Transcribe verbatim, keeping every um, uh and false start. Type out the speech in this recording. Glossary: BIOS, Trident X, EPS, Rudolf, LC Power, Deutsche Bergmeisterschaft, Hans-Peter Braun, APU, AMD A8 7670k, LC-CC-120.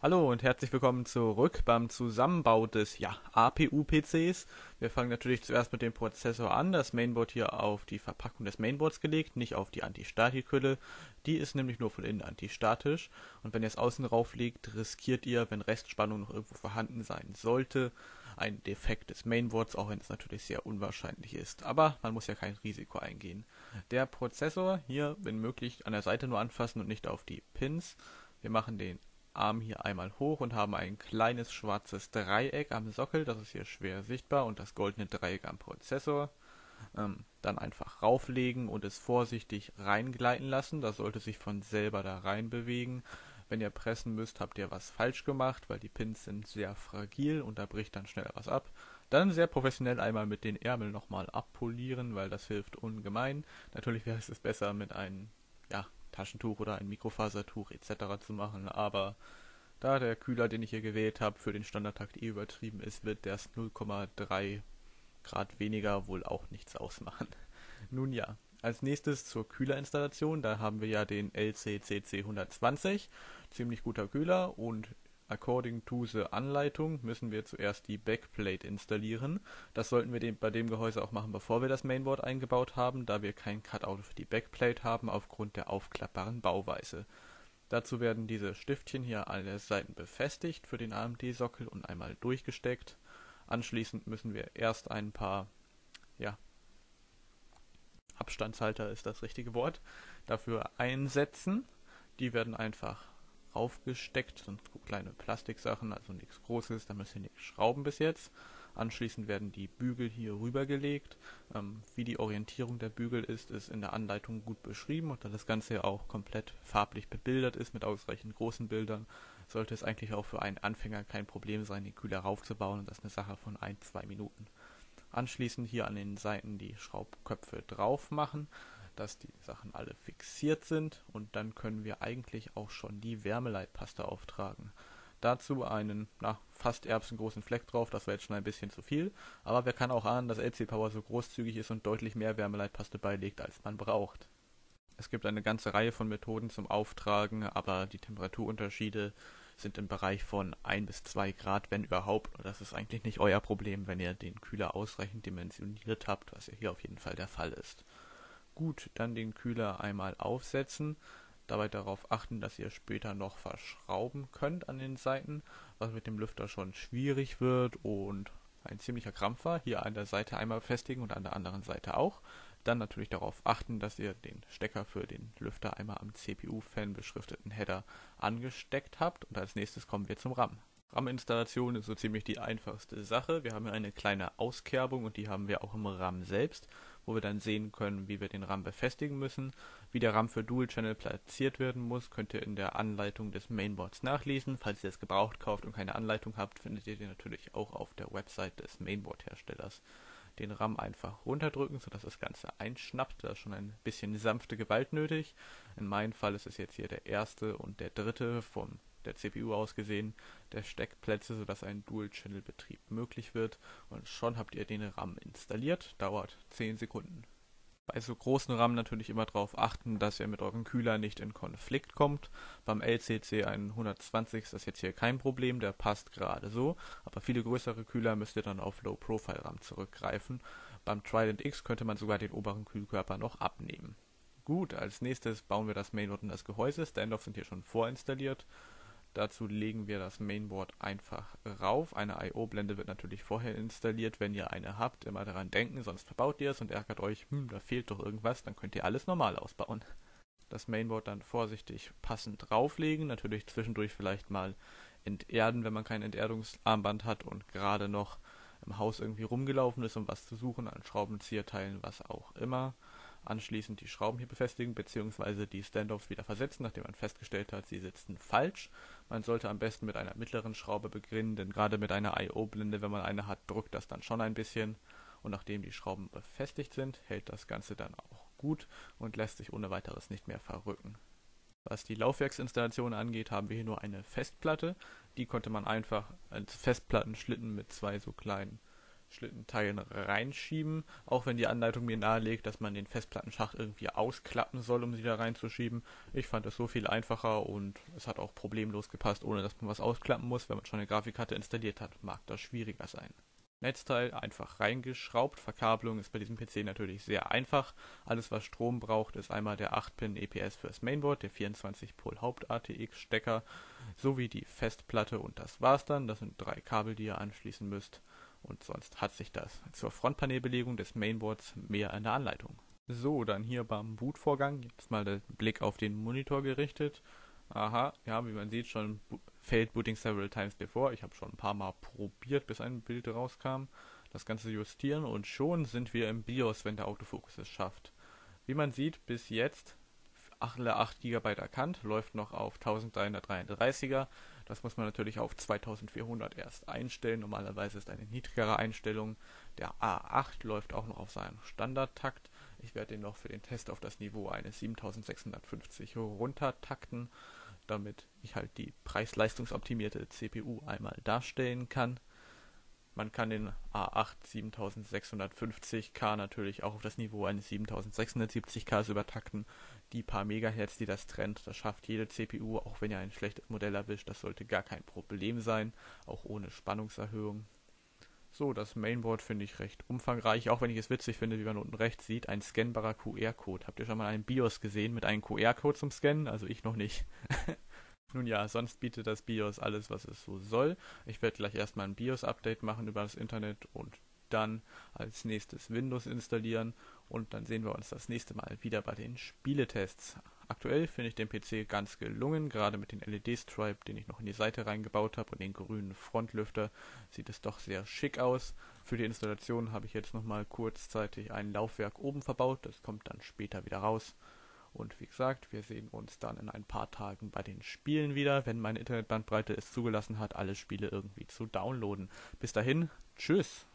Hallo und herzlich willkommen zurück beim Zusammenbau des ja, A P U P Cs. Wir fangen natürlich zuerst mit dem Prozessor an. Das Mainboard hier auf die Verpackung des Mainboards gelegt, nicht auf die Antistatikhülle. Die ist nämlich nur von innen antistatisch. Und wenn ihr es außen rauf legt, riskiert ihr, wenn Restspannung noch irgendwo vorhanden sein sollte, einen Defekt des Mainboards, auch wenn es natürlich sehr unwahrscheinlich ist. Aber man muss ja kein Risiko eingehen. Der Prozessor hier, wenn möglich, an der Seite nur anfassen und nicht auf die Pins. Wir machen den Arm hier einmal hoch und haben ein kleines schwarzes Dreieck am Sockel, das ist hier schwer sichtbar, und das goldene Dreieck am Prozessor. Ähm, dann einfach rauflegen und es vorsichtig reingleiten lassen, das sollte sich von selber da rein bewegen. Wenn ihr pressen müsst, habt ihr was falsch gemacht, weil die Pins sind sehr fragil und da bricht dann schneller was ab. Dann sehr professionell einmal mit den Ärmeln nochmal abpolieren, weil das hilft ungemein. Natürlich wäre es besser mit einem, ja, Taschentuch oder ein Mikrofasertuch et cetera zu machen, aber da der Kühler, den ich hier gewählt habe, für den Standardtakt eh übertrieben ist, wird der null Komma drei Grad weniger wohl auch nichts ausmachen. Nun ja, als nächstes zur Kühlerinstallation, da haben wir ja den L C C C hundertzwanzig, ziemlich guter Kühler, und according to the Anleitung müssen wir zuerst die Backplate installieren. Das sollten wir bei dem Gehäuse auch machen, bevor wir das Mainboard eingebaut haben, da wir kein Cutout für die Backplate haben aufgrund der aufklappbaren Bauweise. Dazu werden diese Stiftchen hier an den Seiten befestigt für den A M D-Sockel und einmal durchgesteckt. Anschließend müssen wir erst ein paar, ja, Abstandshalter ist das richtige Wort, dafür einsetzen. Die werden einfach aufgesteckt, sind kleine Plastiksachen, also nichts Großes, da müssen wir nichts schrauben bis jetzt. Anschließend werden die Bügel hier rübergelegt. Ähm, wie die Orientierung der Bügel ist, ist in der Anleitung gut beschrieben, und da das Ganze auch komplett farblich bebildert ist mit ausreichend großen Bildern, sollte es eigentlich auch für einen Anfänger kein Problem sein, den Kühler raufzubauen, und das ist eine Sache von ein bis zwei Minuten. Anschließend hier an den Seiten die Schraubköpfe drauf machen, dass die Sachen alle fixiert sind, und dann können wir eigentlich auch schon die Wärmeleitpaste auftragen. Dazu einen na, fast erbsengroßen Fleck drauf, das wäre jetzt schon ein bisschen zu viel, aber wer kann auch ahnen, dass L C Power so großzügig ist und deutlich mehr Wärmeleitpaste beilegt, als man braucht. Es gibt eine ganze Reihe von Methoden zum Auftragen, aber die Temperaturunterschiede sind im Bereich von ein bis zwei Grad, wenn überhaupt, und das ist eigentlich nicht euer Problem, wenn ihr den Kühler ausreichend dimensioniert habt, was ja hier auf jeden Fall der Fall ist. Gut, dann den Kühler einmal aufsetzen, dabei darauf achten, dass ihr später noch verschrauben könnt an den Seiten, was mit dem Lüfter schon schwierig wird und ein ziemlicher Krampf war. Hier an der Seite einmal befestigen und an der anderen Seite auch. Dann natürlich darauf achten, dass ihr den Stecker für den Lüfter einmal am C P U-Fan beschrifteten Header angesteckt habt, und als nächstes kommen wir zum RAM. RAM-Installation ist so ziemlich die einfachste Sache. Wir haben hier eine kleine Auskerbung, und die haben wir auch im RAM selbst, wo wir dann sehen können, wie wir den RAM befestigen müssen. Wie der RAM für Dual-Channel platziert werden muss, könnt ihr in der Anleitung des Mainboards nachlesen. Falls ihr es gebraucht kauft und keine Anleitung habt, findet ihr den natürlich auch auf der Website des Mainboard-Herstellers. Den RAM einfach runterdrücken, sodass das Ganze einschnappt. Da ist schon ein bisschen sanfte Gewalt nötig. In meinem Fall ist es jetzt hier der erste und der dritte vom der C P U aus gesehen, der Steckplätze, sodass ein Dual-Channel-Betrieb möglich wird, und schon habt ihr den RAM installiert, dauert zehn Sekunden. Bei so großen RAM natürlich immer darauf achten, dass ihr mit eurem Kühler nicht in Konflikt kommt. Beim L C C hundertzwanzig ist das jetzt hier kein Problem, der passt gerade so, aber viele größere Kühler müsst ihr dann auf Low-Profile-RAM zurückgreifen. Beim Trident X könnte man sogar den oberen Kühlkörper noch abnehmen. Gut, als nächstes bauen wir das Mainboard und das Gehäuse, Standoffs sind hier schon vorinstalliert. Dazu legen wir das Mainboard einfach rauf. Eine I O-Blende wird natürlich vorher installiert, wenn ihr eine habt. Immer daran denken, sonst verbaut ihr es und ärgert euch, hm, da fehlt doch irgendwas, dann könnt ihr alles normal ausbauen. Das Mainboard dann vorsichtig passend drauflegen, natürlich zwischendurch vielleicht mal enterden, wenn man kein Enterdungsarmband hat und gerade noch im Haus irgendwie rumgelaufen ist, um was zu suchen, an Schraubenzieherteilen, was auch immer. Anschließend die Schrauben hier befestigen bzw. die Standoffs wieder versetzen, nachdem man festgestellt hat, sie sitzen falsch. Man sollte am besten mit einer mittleren Schraube beginnen, denn gerade mit einer I O-Blende, wenn man eine hat, drückt das dann schon ein bisschen. Und nachdem die Schrauben befestigt sind, hält das Ganze dann auch gut und lässt sich ohne weiteres nicht mehr verrücken. Was die Laufwerksinstallation angeht, haben wir hier nur eine Festplatte. Die konnte man einfach als Festplattenschlitten mit zwei so kleinen Schlittenteilen reinschieben, auch wenn die Anleitung mir nahelegt, dass man den Festplattenschacht irgendwie ausklappen soll, um sie da reinzuschieben. Ich fand es so viel einfacher und es hat auch problemlos gepasst, ohne dass man was ausklappen muss, wenn man schon eine Grafikkarte installiert hat. Mag das schwieriger sein. Netzteil einfach reingeschraubt. Verkabelung ist bei diesem P C natürlich sehr einfach. Alles, was Strom braucht, ist einmal der acht Pin E P S fürs Mainboard, der vierundzwanzig Pol Haupt-A T X-Stecker sowie die Festplatte und das war's dann. Das sind drei Kabel, die ihr anschließen müsst. Und sonst hat sich das zur Frontpanelbelegung des Mainboards mehr in der Anleitung. So, dann hier beim Bootvorgang jetzt mal den Blick auf den Monitor gerichtet. Aha, ja, wie man sieht, schon failed booting several times before. Ich habe schon ein paar Mal probiert, bis ein Bild rauskam. Das Ganze justieren und schon sind wir im BIOS, wenn der Autofokus es schafft. Wie man sieht, bis jetzt acht Gigabyte erkannt, läuft noch auf dreizehnhundertdreiunddreißiger. Das muss man natürlich auf zweitausendvierhundert erst einstellen. Normalerweise ist eine niedrigere Einstellung. Der A acht läuft auch noch auf seinem Standardtakt. Ich werde den noch für den Test auf das Niveau eines siebentausendsechshundertfünfzig runtertakten, damit ich halt die preis-leistungsoptimierte C P U einmal darstellen kann. Man kann den A acht siebentausendsechshundertfünfzig K natürlich auch auf das Niveau eines siebentausendsechshundertsiebzig Ks übertakten. Die paar Megahertz, die das trennt, das schafft jede C P U, auch wenn ihr ein schlechtes Modell erwischt. Das sollte gar kein Problem sein, auch ohne Spannungserhöhung. So, das Mainboard finde ich recht umfangreich, auch wenn ich es witzig finde, wie man unten rechts sieht, ein scannbarer Q R-Code. Habt ihr schon mal einen BIOS gesehen mit einem Q R-Code zum Scannen? Also ich noch nicht. Nun ja, sonst bietet das BIOS alles, was es so soll. Ich werde gleich erstmal ein BIOS-Update machen über das Internet und dann als nächstes Windows installieren. Und dann sehen wir uns das nächste Mal wieder bei den Spieletests. Aktuell finde ich den P C ganz gelungen, gerade mit dem L E D-Stripe, den ich noch in die Seite reingebaut habe und den grünen Frontlüfter, sieht es doch sehr schick aus. Für die Installation habe ich jetzt nochmal kurzzeitig ein Laufwerk oben verbaut, das kommt dann später wieder raus. Und wie gesagt, wir sehen uns dann in ein paar Tagen bei den Spielen wieder, wenn meine Internetbandbreite es zugelassen hat, alle Spiele irgendwie zu downloaden. Bis dahin, tschüss!